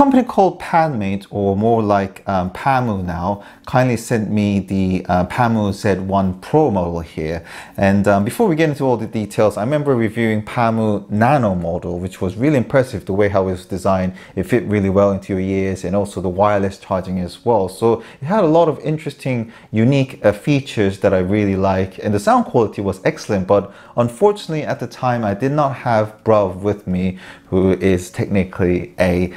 company called PanMate, or more like Pamu now, kindly sent me the Pamu Z1 Pro model here. And before we get into all the details, I remember reviewing Pamu Nano model, which was really impressive, the way how it was designed. It fit really well into your ears, and also the wireless charging as well. So it had a lot of interesting, unique features that I really like, and the sound quality was excellent. But unfortunately, at the time, I did not have Bruv with me, who is technically a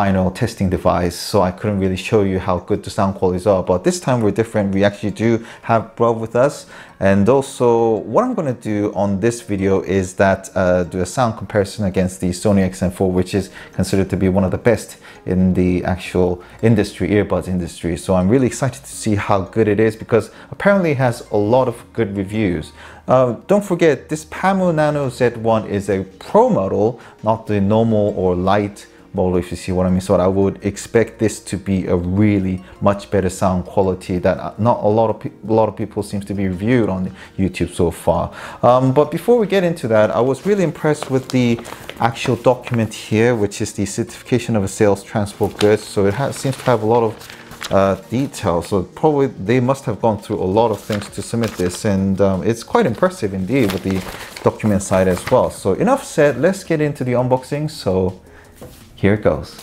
binaural testing device, so I couldn't really show you how good the sound qualities are. But this time we're different, we actually do have Bruv with us. And also what I'm going to do on this video is that do a sound comparison against the Sony XM4, which is considered to be one of the best in the actual industry, earbuds industry. So I'm really excited to see how good it is, because apparently it has a lot of good reviews. Don't forget, this Pamu Nano Z1 is a Pro model, not the normal or light model, if you see what I mean. So I would expect this to be a really much better sound quality that not a lot of people seems to be reviewed on YouTube so far. But before we get into that, I was really impressed with the actual document here, which is the certification of a sales transport goods. So it seems to have a lot of detail, so probably they must have gone through a lot of things to submit this, and it's quite impressive indeed with the document side as well. So enough said, let's get into the unboxing. So here it goes.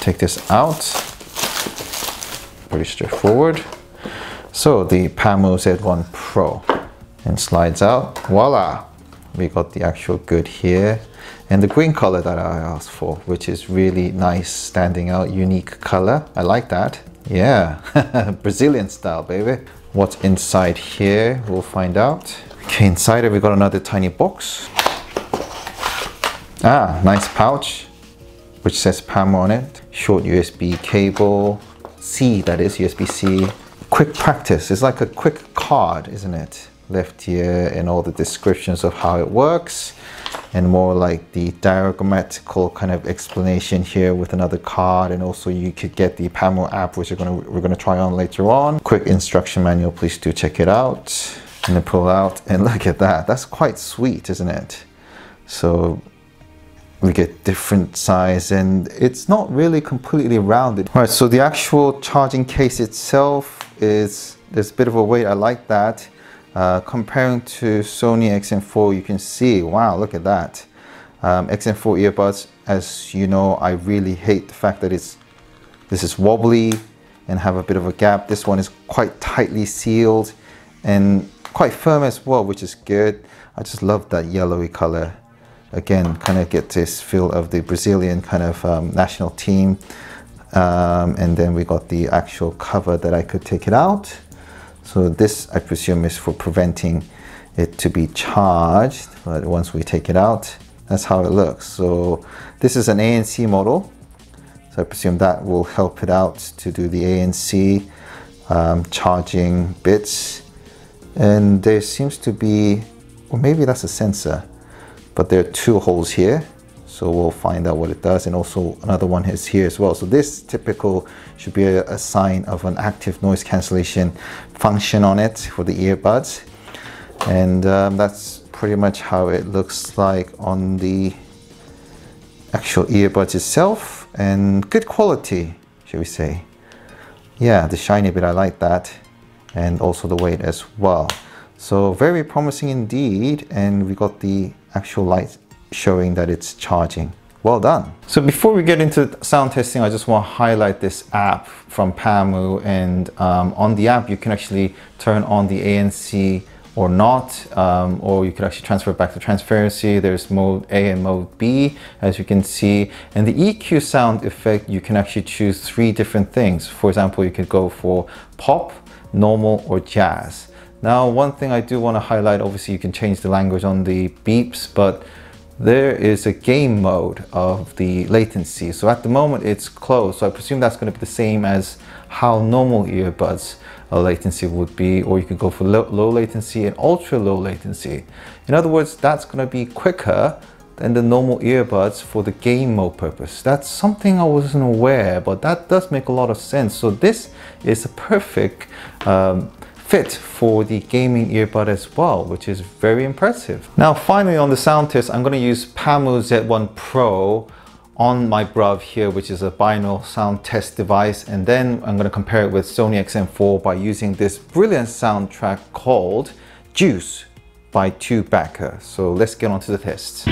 Take this out. Pretty straightforward. So the Pamu Z1 Pro, and slides out. Voila! We got the actual good here, and the green color that I asked for, which is really nice, standing out, unique color. I like that. Yeah, Brazilian style, baby. What's inside here? We'll find out. Okay, inside it, we got another tiny box. Ah, nice pouch, which says PAMO on it. Short USB cable, C, that is USB-C. Quick practice, it's like a quick card, isn't it? Left here, and all the descriptions of how it works, and more like the diagrammatical kind of explanation here with another card. And also you could get the PAMO app, which we're gonna try on later on. Quick instruction manual, please do check it out. And then pull out, and look at that, that's quite sweet, isn't it? So we get different size, and it's not really completely rounded. All right, so the actual charging case itself is, there's a bit of a weight, I like that. Comparing to Sony XM4, you can see, wow, look at that. XM4 earbuds, as you know, I really hate the fact that this is wobbly and have a bit of a gap. This one is quite tightly sealed and quite firm as well, which is good. I just love that yellowy color. Again, kind of get this feel of the Brazilian kind of national team. And then we got the actual cover that I could take it out. So this, I presume, is for preventing it to be charged, but once we take it out, that's how it looks. So this is an ANC model, so I presume that will help it out to do the ANC charging bits. And there seems to be, or maybe that's a sensor, but there are two holes here, so we'll find out what it does. And also another one is here as well. So this typical should be a sign of an active noise cancellation function on it for the earbuds. And that's pretty much how it looks like on the actual earbuds itself. And good quality, should we say. Yeah, the shiny bit, I like that. And also the weight as well. So very promising indeed. And we got the actual light showing that it's charging. Well done. So before we get into sound testing, I just want to highlight this app from Pamu, and on the app you can actually turn on the ANC or not, or you could actually transfer back to transparency. There's mode A and mode B, as you can see. And the EQ sound effect, you can actually choose three different things. For example, you could go for pop, normal, or jazz. Now, one thing I do want to highlight, obviously you can change the language on the beeps, but there is a game mode of the latency. So at the moment it's closed, so I presume that's going to be the same as how normal earbuds latency would be, or you could go for low latency and ultra low latency. In other words, that's going to be quicker than the normal earbuds for the game mode purpose. That's something I wasn't aware, but that does make a lot of sense. So this is a perfect fit for the gaming earbud as well, which is very impressive. Now finally, on the sound test, I'm going to use Pamu Z1 Pro on my Bruv here, which is a binaural sound test device, and then I'm going to compare it with Sony XM4 by using this brilliant soundtrack called Juice by tubebackr. So let's get on to the test.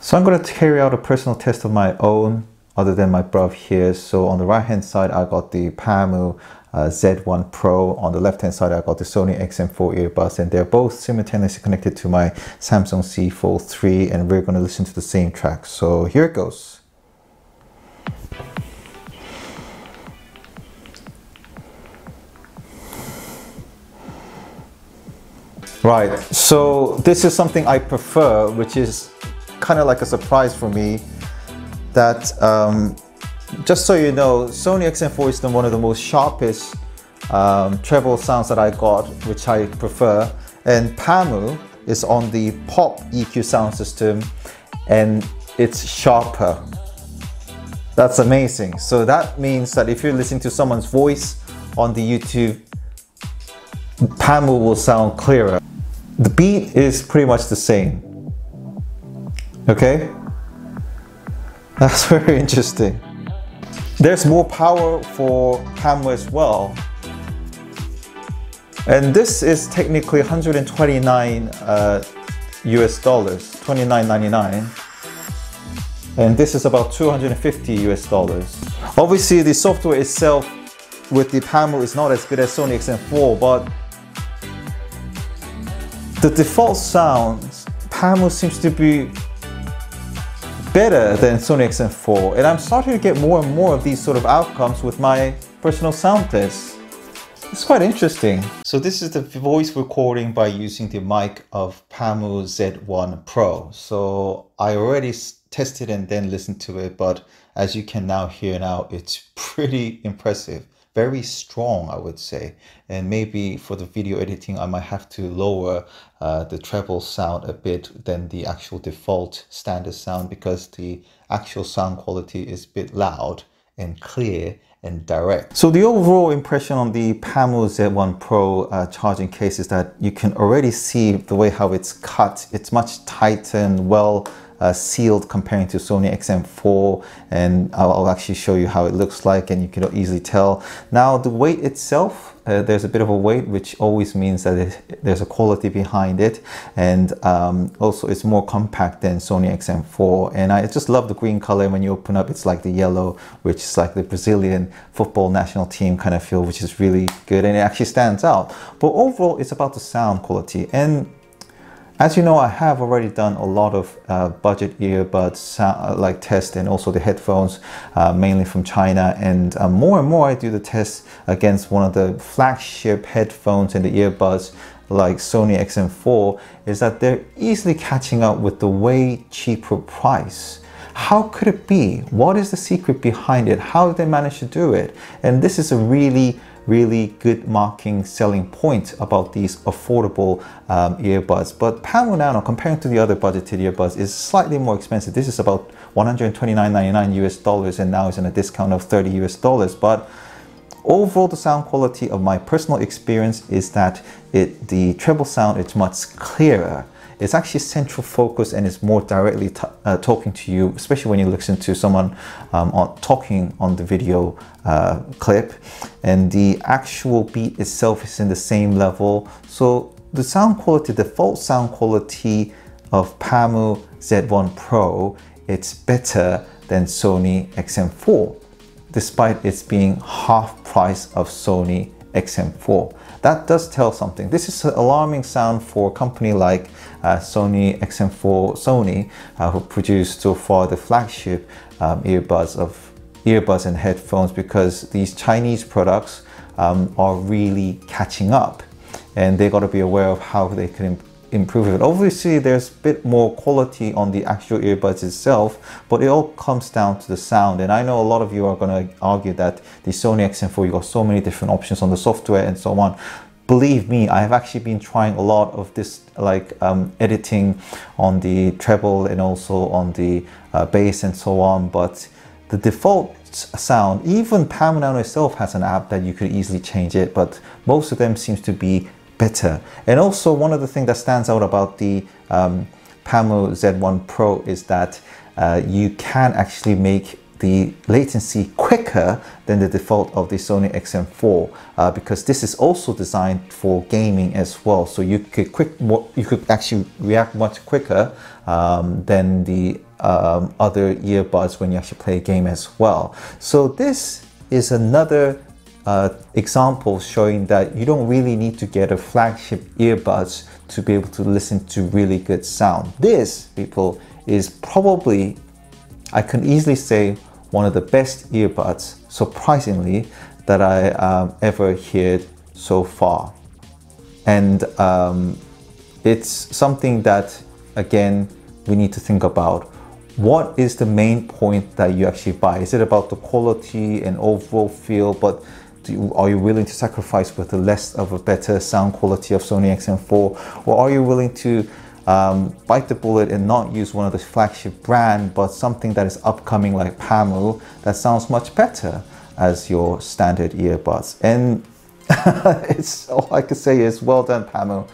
So I'm going to carry out a personal test of my own other than my Bruv here. So on the right hand side I got the Pamu Z1 Pro, on the left hand side I got the Sony XM4 earbuds, and they're both simultaneously connected to my Samsung C43, and we're going to listen to the same track. So here it goes. Right, so this is something I prefer, which is kind of like a surprise for me. That just so you know, Sony XM4 is one of the most sharpest treble sounds that I got, which I prefer, and Pamu is on the pop EQ sound system and it's sharper. That's amazing. So that means that if you're listening to someone's voice on the YouTube, Pamu will sound clearer. The beat is pretty much the same. Okay, that's very interesting. There's more power for PAMO as well. And this is technically $129 US, $29.99. And this is about $250 US. Obviously the software itself with the PAMO is not as good as Sony XM4, but the default sounds, PAMO seems to be better than Sony XM4, and I'm starting to get more and more of these sort of outcomes with my personal sound tests. It's quite interesting. So this is the voice recording by using the mic of Pamu Z1 Pro. So I already tested and then listened to it, but as you can now hear now, it's pretty impressive. Very strong, I would say. And maybe for the video editing, I might have to lower the treble sound a bit than the actual default standard sound, because the actual sound quality is a bit loud and clear and direct. So the overall impression on the Pamu Z1 Pro charging case is that you can already see the way how it's cut. It's much tighter and well sealed comparing to Sony XM4, and I'll actually show you how it looks like, and you can easily tell. Now the weight itself, there's a bit of a weight, which always means that there's a quality behind it, and also it's more compact than Sony XM4, and I just love the green color. When you open up, it's like the yellow, which is like the Brazilian football national team kind of feel, which is really good, and it actually stands out. But overall, it's about the sound quality. And as you know, I have already done a lot of budget earbuds like tests, and also the headphones, mainly from China. And more and more I do the tests against one of the flagship headphones and the earbuds like Sony XM4, is that they're easily catching up with the way cheaper price. How could it be? What is the secret behind it? How did they manage to do it? And this is a really good marketing selling point about these affordable earbuds. But Pamu Nano, comparing to the other budgeted earbuds, is slightly more expensive. This is about $129.99 US, and now it's in a discount of $30 US. But overall, the sound quality of my personal experience is that the treble sound is much clearer. It's actually central focus, and it's more directly talking to you, especially when you listen to someone talking on the video clip. And the actual beat itself is in the same level. So the sound quality, default sound quality of Pamu Z1 Pro, it's better than Sony XM4, despite its being half price of Sony XM4. That does tell something. This is an alarming sound for a company like Sony XM4. Sony, who produced so far the flagship earbuds and headphones, because these Chinese products are really catching up, and they got to be aware of how they can improve it. Obviously, there's a bit more quality on the actual earbuds itself, but it all comes down to the sound. And I know a lot of you are going to argue that the Sony XM4, you got so many different options on the software and so on. Believe me, I have actually been trying a lot of this, like editing on the treble and also on the bass and so on. But the default sound, even Pamu Nano itself has an app that you could easily change it, but most of them seems to be better. And also, one of the things that stands out about the Pamu Z1 Pro is that you can actually make the latency quicker than the default of the Sony XM4, because this is also designed for gaming as well. So you could actually react much quicker than the other earbuds when you actually play a game as well. So this is another example showing that you don't really need to get a flagship earbuds to be able to listen to really good sound. This, people, is probably, I can easily say, one of the best earbuds, surprisingly, that I ever heard so far. And it's something that, again, we need to think about. What is the main point that you actually buy? Is it about the quality and overall feel? But are you willing to sacrifice with the less of a better sound quality of Sony XM4? Or are you willing to bite the bullet and not use one of the flagship brand, but something that is upcoming like Pamu that sounds much better as your standard earbuds? And it's all I can say is well done, Pamu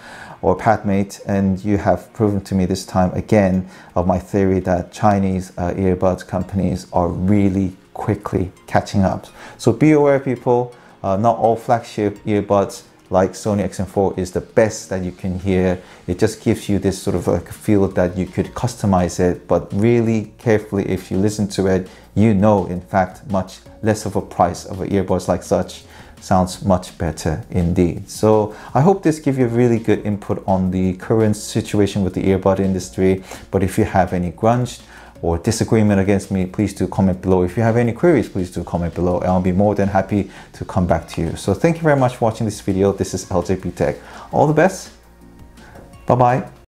or PanMate, and you have proven to me this time again of my theory that Chinese earbuds companies are really quickly catching up. So be aware, people, not all flagship earbuds like Sony XM4 is the best that you can hear. It just gives you this sort of like feel that you could customize it, but really carefully if you listen to it, you know, in fact, much less of a price of an earbuds like such sounds much better indeed. So I hope this gives you a really good input on the current situation with the earbud industry. But if you have any grunge or disagreement against me, please do comment below. If you have any queries, please do comment below. I'll be more than happy to come back to you. So thank you very much for watching this video. This is LJP Tech. All the best. Bye-bye.